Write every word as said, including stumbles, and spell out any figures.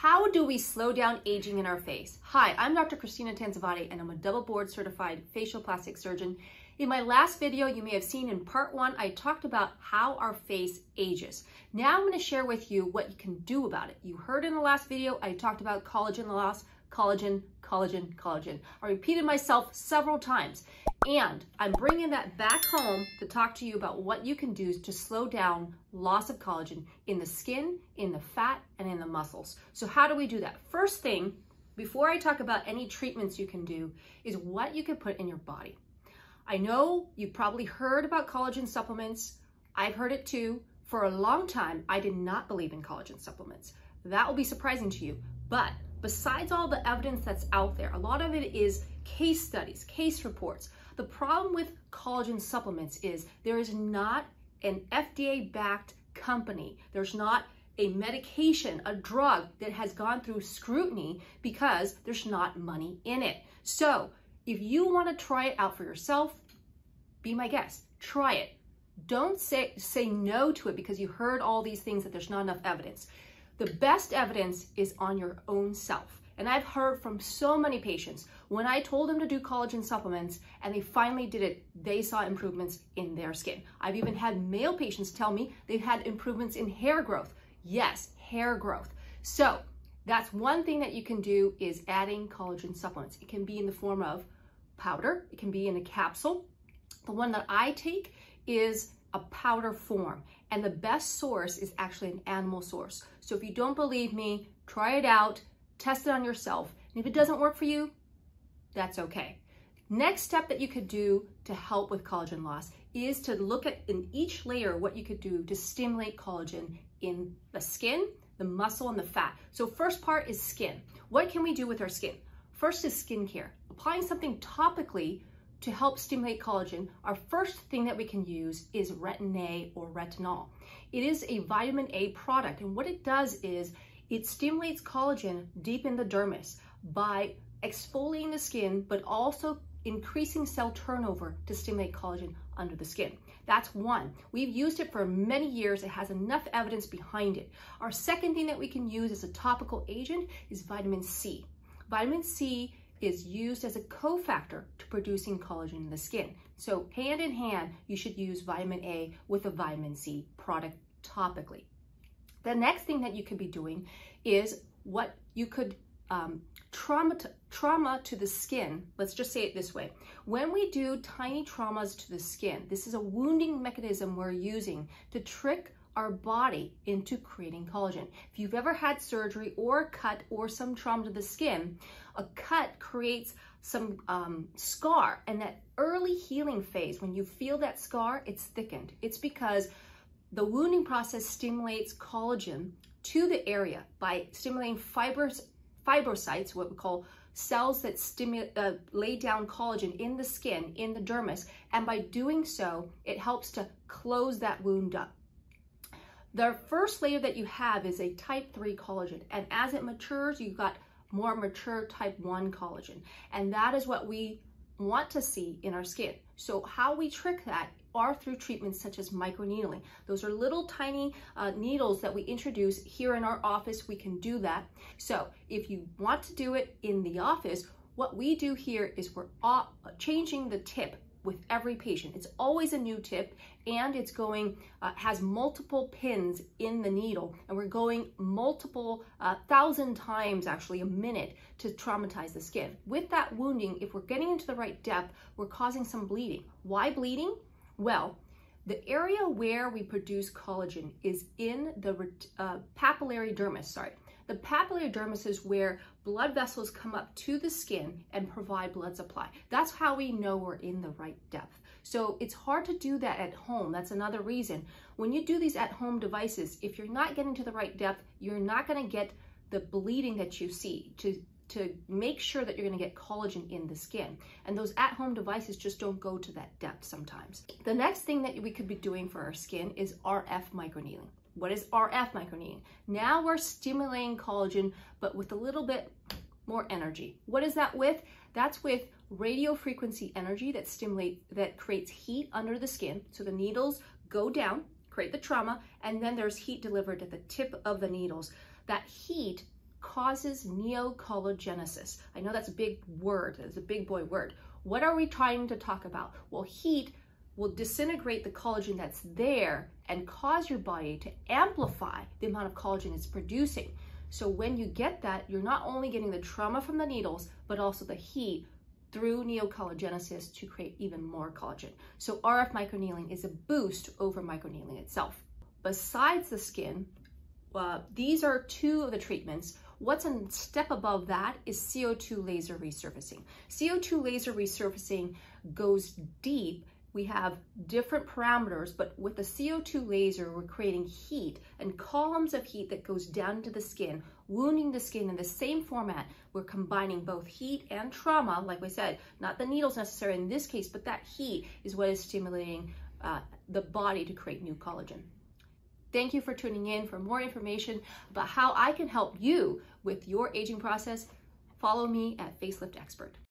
How do we slow down aging in our face? Hi, I'm Doctor Kristina Tansavatdi, and I'm a double board certified facial plastic surgeon. In my last video, you may have seen in part one, I talked about how our face ages. Now I'm going to share with you what you can do about it. You heard in the last video, I talked about collagen loss, collagen, collagen, collagen. I repeated myself several times, and I'm bringing that back home to talk to you about what you can do to slow down loss of collagen in the skin, in the fat, and in the muscles. So how do we do that? First thing, before I talk about any treatments you can do, is what you can put in your body. I know you probably heard about collagen supplements. I've heard it too. For a long time, I did not believe in collagen supplements. That will be surprising to you. But besides all the evidence that's out there, a lot of it is case studies, case reports. The problem with collagen supplements is there is not an F D A-backed company. There's not a medication, a drug that has gone through scrutiny because there's not money in it. So, if you want to try it out for yourself, be my guest. Try it. Don't say, say no to it because you heard all these things that there's not enough evidence. The best evidence is on your own self. And I've heard from so many patients, when I told them to do collagen supplements and they finally did it, they saw improvements in their skin. I've even had male patients tell me they've had improvements in hair growth. Yes, hair growth. So that's one thing that you can do is adding collagen supplements. It can be in the form of powder, it can be in a capsule. The one that I take is a powder form, and the best source is actually an animal source. So if you don't believe me, try it out, test it on yourself, and if it doesn't work for you, that's okay. Next step that you could do to help with collagen loss is to look at in each layer what you could do to stimulate collagen in the skin, the muscle, and the fat. So first part is skin. What can we do with our skin? First is skincare. Applying something topically to help stimulate collagen, our first thing that we can use is Retin-A or Retinol. It is a vitamin A product, and what it does is it stimulates collagen deep in the dermis by exfoliating the skin, but also increasing cell turnover to stimulate collagen under the skin. That's one. We've used it for many years. It has enough evidence behind it. Our second thing that we can use as a topical agent is vitamin C. Vitamin C is used as a cofactor to producing collagen in the skin. So hand in hand, you should use vitamin A with a vitamin C product topically. The next thing that you could be doing is what you could um, trauma, to, trauma to the skin. Let's just say it this way. When we do tiny traumas to the skin, this is a wounding mechanism we're using to trick our body into creating collagen. If you've ever had surgery or a cut or some trauma to the skin, a cut creates some um, scar, and that early healing phase, when you feel that scar, it's thickened. It's because the wounding process stimulates collagen to the area by stimulating fibers, fibrocytes, what we call cells that stimulate, uh, lay down collagen in the skin, in the dermis, and by doing so, it helps to close that wound up. The first layer that you have is a type three collagen, and as it matures, you've got more mature type one collagen, and that is what we want to see in our skin. So how we trick that are through treatments such as microneedling. Those are little tiny uh, needles that we introduce here in our office. We can do that. So if you want to do it in the office, what we do here is we're changing the tip with every patient. It's always a new tip, and it's going, uh, has multiple pins in the needle, and we're going multiple uh, thousand times actually a minute to traumatize the skin. With that wounding, if we're getting into the right depth, we're causing some bleeding. Why bleeding? Well, the area where we produce collagen is in the uh, papillary dermis, sorry. The papillary dermis is where blood vessels come up to the skin and provide blood supply. That's how we know we're in the right depth. So it's hard to do that at home. That's another reason. When you do these at-home devices, if you're not getting to the right depth, you're not going to get the bleeding that you see to, to make sure that you're going to get collagen in the skin. And those at-home devices just don't go to that depth sometimes. The next thing that we could be doing for our skin is R F microneedling. What is R F microneedling? Now we're stimulating collagen, but with a little bit more energy. What is that with? That's with radio frequency energy that stimulate, that creates heat under the skin. So the needles go down, create the trauma, and then there's heat delivered at the tip of the needles. That heat causes neocollagenesis. I know that's a big word, that's a big boy word. What are we trying to talk about? Well, heat will disintegrate the collagen that's there and cause your body to amplify the amount of collagen it's producing. So when you get that, you're not only getting the trauma from the needles, but also the heat through neocollagenesis to create even more collagen. So R F microneedling is a boost over microneedling itself. Besides the skin, uh, these are two of the treatments. What's a step above that is C O two laser resurfacing. C O two laser resurfacing goes deep. We have different parameters, but with the C O two laser, we're creating heat and columns of heat that goes down to the skin, wounding the skin in the same format. We're combining both heat and trauma, like we said, not the needles necessarily in this case, but that heat is what is stimulating uh, the body to create new collagen. Thank you for tuning in. For more information about how I can help you with your aging process, follow me at Facelift Expert.